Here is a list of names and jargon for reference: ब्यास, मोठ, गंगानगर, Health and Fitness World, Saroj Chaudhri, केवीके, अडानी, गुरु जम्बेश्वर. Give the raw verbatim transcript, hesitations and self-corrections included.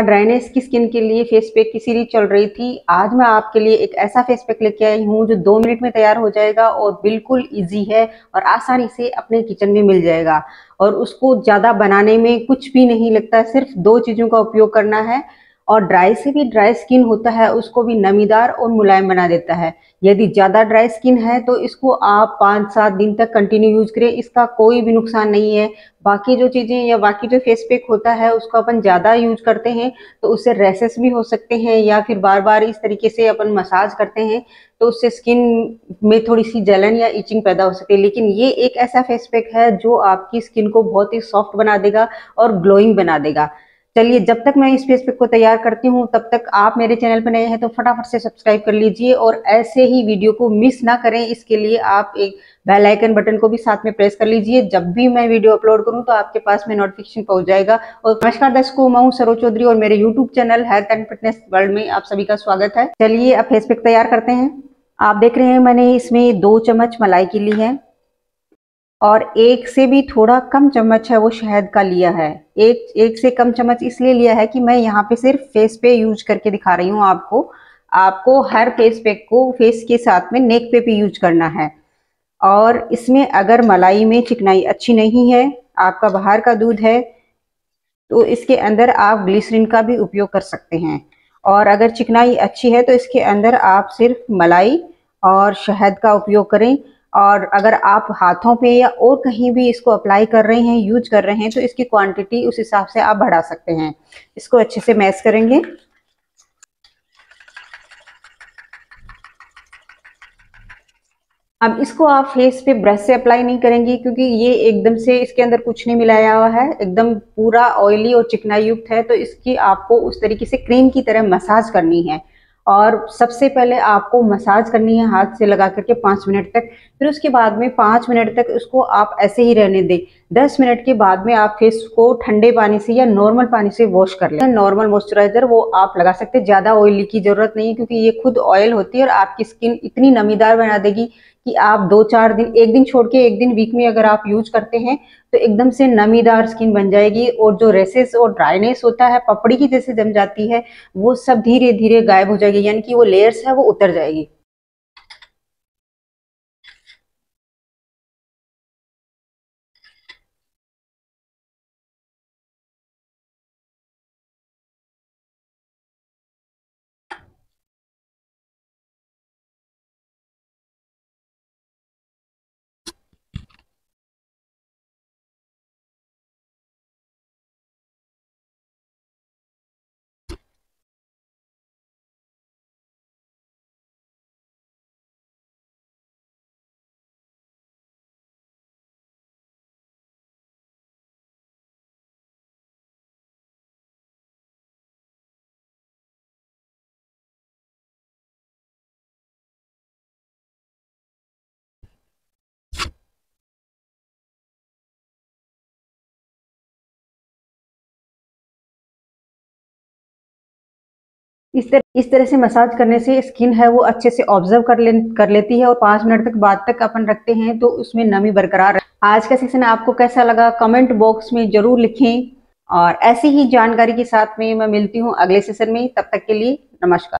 Dryness की skin के लिए फेस पैक की सीरीज चल रही थी। आज मैं आपके लिए एक ऐसा फेस पैक लेके आई हूँ जो दो मिनट में तैयार हो जाएगा और बिल्कुल इजी है और आसानी से अपने किचन में मिल जाएगा और उसको ज़्यादा बनाने में कुछ भी नहीं लगता, सिर्फ दो चीज़ों का उपयोग करना है और ड्राई से भी ड्राई स्किन होता है उसको भी नमीदार और मुलायम बना देता है। यदि ज़्यादा ड्राई स्किन है तो इसको आप पाँच सात दिन तक कंटिन्यू यूज़ करें, इसका कोई भी नुकसान नहीं है। बाकी जो चीज़ें या बाकी जो फेस पैक होता है उसको अपन ज़्यादा यूज करते हैं तो उससे रैशेस भी हो सकते हैं या फिर बार बार इस तरीके से अपन मसाज करते हैं तो उससे स्किन में थोड़ी सी जलन या इचिंग पैदा हो सकती है। लेकिन ये एक ऐसा फेस पैक है जो आपकी स्किन को बहुत ही सॉफ्ट बना देगा और ग्लोइंग बना देगा। चलिए, जब तक मैं इस फेस पैक को तैयार करती हूँ तब तक आप मेरे चैनल पर नए हैं तो फटाफट से सब्सक्राइब कर लीजिए और ऐसे ही वीडियो को मिस ना करें, इसके लिए आप एक बेल आइकन बटन को भी साथ में प्रेस कर लीजिए। जब भी मैं वीडियो अपलोड करूँ तो आपके पास में नोटिफिकेशन पहुँच जाएगा। और नमस्कार दर्शकों, मैं हूँ सरोज चौधरी और मेरे YouTube channel health and fitness world में आप सभी का स्वागत है। चलिए अब फेस पैक तैयार करते हैं। आप देख रहे हैं मैंने इसमें दो चम्मच मलाई की ली है और एक से भी थोड़ा कम चम्मच है वो शहद का लिया है। एक एक से कम चम्मच इसलिए लिया है कि मैं यहाँ पे सिर्फ फेस पे यूज करके दिखा रही हूँ आपको। आपको हर फेस पैक को फेस के साथ में नेक पे भी यूज करना है। और इसमें अगर मलाई में चिकनाई अच्छी नहीं है, आपका बाहर का दूध है, तो इसके अंदर आप ग्लिसरीन का भी उपयोग कर सकते हैं। और अगर चिकनाई अच्छी है तो इसके अंदर आप सिर्फ मलाई और शहद का उपयोग करें। और अगर आप हाथों पे या और कहीं भी इसको अप्लाई कर रहे हैं, यूज कर रहे हैं, तो इसकी क्वांटिटी उस हिसाब से आप बढ़ा सकते हैं। इसको अच्छे से मैश करेंगे। अब इसको आप फेस पे ब्रश से अप्लाई नहीं करेंगे क्योंकि ये एकदम से इसके अंदर कुछ नहीं मिलाया हुआ है, एकदम पूरा ऑयली और चिकनाई युक्त है, तो इसकी आपको उस तरीके से क्रीम की तरह मसाज करनी है। और सबसे पहले आपको मसाज करनी है हाथ से लगा करके पाँच मिनट तक। फिर उसके बाद में पाँच मिनट तक उसको आप ऐसे ही रहने दें। दस मिनट के बाद में आप फेस को ठंडे पानी से या नॉर्मल पानी से वॉश कर लें। नॉर्मल मॉइस्चराइजर वो आप लगा सकते हैं, ज़्यादा ऑयली की ज़रूरत नहीं है क्योंकि ये खुद ऑयल होती है और आपकी स्किन इतनी नमीदार बना देगी कि आप दो चार दिन, एक दिन छोड़ के एक दिन वीक में अगर आप यूज करते हैं तो एकदम से नमीदार स्किन बन जाएगी और जो रेसेस और ड्राइनेस होता है, पपड़ी की जैसे जम जाती है, वो सब धीरे धीरे गायब हो जाएगी, यानी कि वो लेयर्स है वो उतर जाएगी। इस तरह इस तरह से मसाज करने से स्किन है वो अच्छे से ऑब्जर्व कर ले कर लेती है और पाँच मिनट तक बाद तक अपन रखते हैं तो उसमें नमी बरकरार। आज का सेशन आपको कैसा लगा कमेंट बॉक्स में जरूर लिखें और ऐसी ही जानकारी के साथ में मैं मिलती हूँ अगले सेशन में। तब तक के लिए नमस्कार।